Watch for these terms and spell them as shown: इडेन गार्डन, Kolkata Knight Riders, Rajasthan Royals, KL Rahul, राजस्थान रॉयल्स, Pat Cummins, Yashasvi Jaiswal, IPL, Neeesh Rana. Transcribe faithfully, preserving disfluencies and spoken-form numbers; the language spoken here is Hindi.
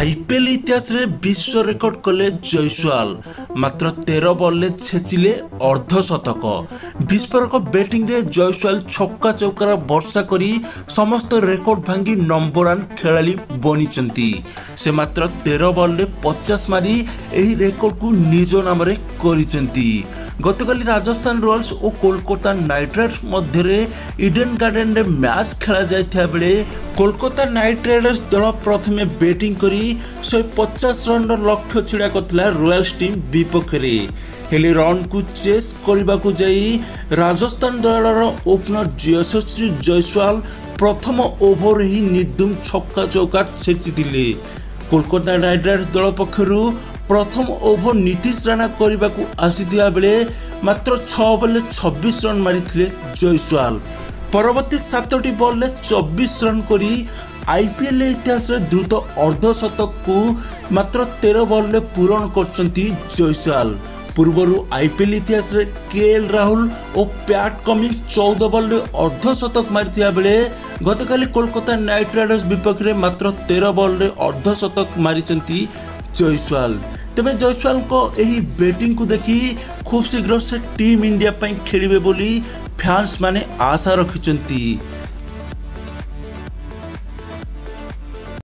आईपीएल इतिहास में विश्व रिकॉर्ड कले जयसवाल मात्र तेरह बॉल छेचिले अर्धशतक। विस्फोरक बैटिंग रे जयसवाल छक्का चौकार वर्षा करी समस्त रिकॉर्ड भांगी नंबर वन खेलाड़ी बनी से मात्र तेरह बॉल पचास मारी एही रिकॉर्ड को निज नाम करिसेंती। गतकाली राजस्थान रॉयल्स और कोलकाता नाइट राइडर्स मध्य इडेन गार्डन रे मैच खेला जाता बेले कोलकाता नाइट राइडर्स दल प्रथम बैटिंग करी एक सौ पचास रन लक्ष्य छिड़ा करथिला रॉयल्स टीम विपक्ष हेले रन को चेस करने को जाई राजस्थान दलर ओपनर यशस्वी जयसवाल प्रथम ओवर ही निर्धुम छक्का चौका छेचिले। कोलकाता नाइट राइडर्स दल पक्ष प्रथम ओवर नीतीश राणा करने को आसीता बेले मात्र छः बॉल छब्बीस रन मारी जयसवाल परवर्ती सातटी बॉल चौबीस रन करी आईपीएल इतिहास में द्रुत अर्धशतक को मात्र तेरह बॉल पूरण करचंती जयसवाल। पूर्वरु आईपीएल इतिहास में केएल राहुल और पैट कमिंस चौदह बॉल अर्धशतक मारी बेले गतकाली कोलकाता नाइट राइडर्स विपक्ष में मात्र तेरह बॉल अर्धशतक मारी जयसवाल। तेबे जयसवाल को यही बैटिंग को देखी खूब शीघ्र से टीम इंडिया खेलिबे बोली फैंस माने आशा रखिचंती।